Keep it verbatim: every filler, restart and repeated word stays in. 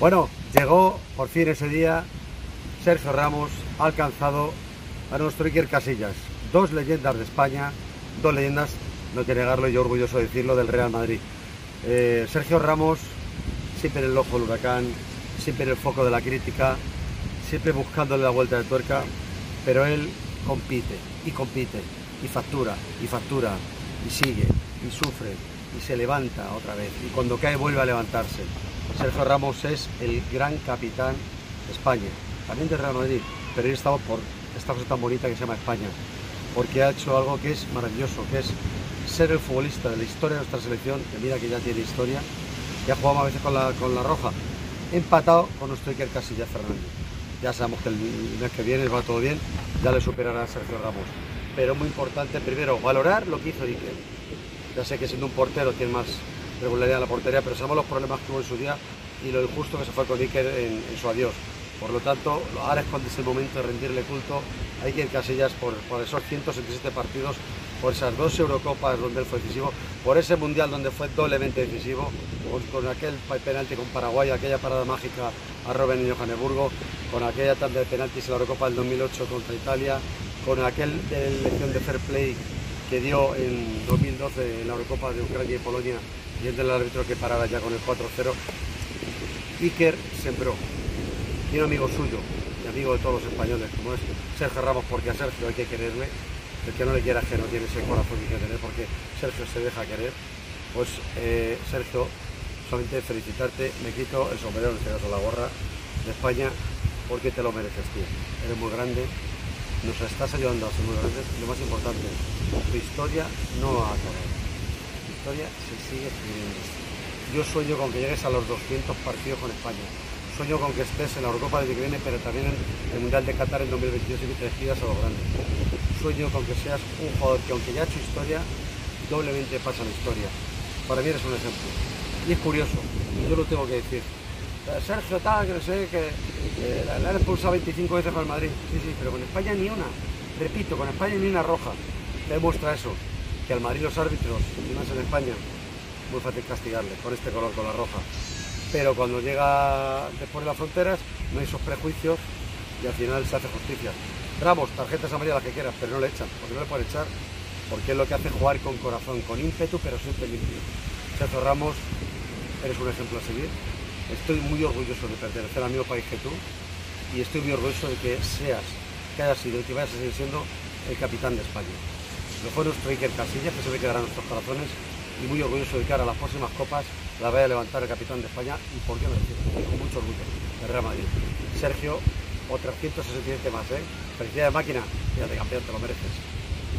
Bueno, llegó por fin ese día. Sergio Ramos ha alcanzado a nuestro Iker Casillas. Dos leyendas de España, dos leyendas, no hay que negarlo, yo orgulloso de decirlo, del Real Madrid. Eh, Sergio Ramos, siempre en el ojo del huracán, siempre en el foco de la crítica, siempre buscándole la vuelta de tuerca, pero él compite, y compite, y factura, y factura, y sigue, y sufre, y se levanta otra vez, y cuando cae vuelve a levantarse. Sergio Ramos es el gran capitán de España, también del Real Madrid, pero hoy estamos por esta cosa tan bonita que se llama España, porque ha hecho algo que es maravilloso, que es ser el futbolista de la historia de nuestra selección, que mira que ya tiene historia, ya jugamos a veces con la, con la Roja, empatado con nuestro Iker Casillas Fernández. Ya sabemos que el mes que viene va todo bien, ya le superará a Sergio Ramos. Pero es muy importante, primero, valorar lo que hizo Iker. Ya sé que siendo un portero tiene más regularidad en la portería, pero sabemos los problemas que hubo en su día y lo injusto que se fue con Iker en, en su adiós. Por lo tanto, ahora es cuando es el momento de rendirle culto a Iker Casillas por, por esos ciento setenta y siete partidos, por esas dos Eurocopas donde él fue decisivo, por ese Mundial donde fue doblemente decisivo, con, con aquel penalti con Paraguay, aquella parada mágica a Robben en Johannesburgo, con aquella tanda de penaltis en la Eurocopa del dos mil ocho contra Italia, con aquel de elección de fair play que dio en dos mil doce en la Eurocopa de Ucrania y Polonia, y el del árbitro que paraba ya con el cuatro cero. Iker sembró. Y un amigo suyo, y amigo de todos los españoles, como es Sergio Ramos, porque a Sergio hay que quererle, el que no le quiera es que no tiene ese corazón que tiene, porque Sergio se deja querer. Pues eh, Sergio, solamente felicitarte, me quito el sombrero, en este caso la gorra de España, porque te lo mereces, tío. Eres muy grande, nos estás ayudando a ser muy grandes, y lo más importante, tu historia no va a acabar, tu historia se sigue escribiendo. Yo sueño con que llegues a los doscientos partidos con España. Sueño con que estés en la Eurocopa del que viene, pero también en el Mundial de Qatar en dos mil veintidós y que te despidas a los grandes. Sueño con que seas un jugador que, aunque ya ha hecho historia, doblemente pasa la historia. Para mí eres un ejemplo. Y es curioso, y yo lo tengo que decir. Sergio tal, que no sé, que eh, la han expulsado veinticinco veces con el Madrid. Sí, sí, pero con España ni una. Repito, con España ni una roja. Demuestra eso, que al Madrid los árbitros, y más en España, muy fácil castigarles con este color, con la roja. Pero cuando llega después de las fronteras no hay esos prejuicios y al final se hace justicia. Ramos, tarjetas amarillas las que quieras, pero no le echan, porque no le pueden echar, porque es lo que hace jugar con corazón, con ímpetu, pero siempre limpio. Sergio Ramos, eres un ejemplo a seguir. Estoy muy orgulloso de pertenecer al mismo país que tú y estoy muy orgulloso de que seas, que hayas sido y que vayas a seguir siendo el capitán de España. Lo fue nuestro Iker Casillas, que se ve que dará nuestros corazones, y muy orgulloso de cara a las próximas copas la vaya a levantar el capitán de España y por qué no decirlo, con mucho orgullo, el Real Madrid. Sergio, otros ciento sesenta y siete más, ¿eh? Felicidades, máquina, fíjate, campeón, te lo mereces.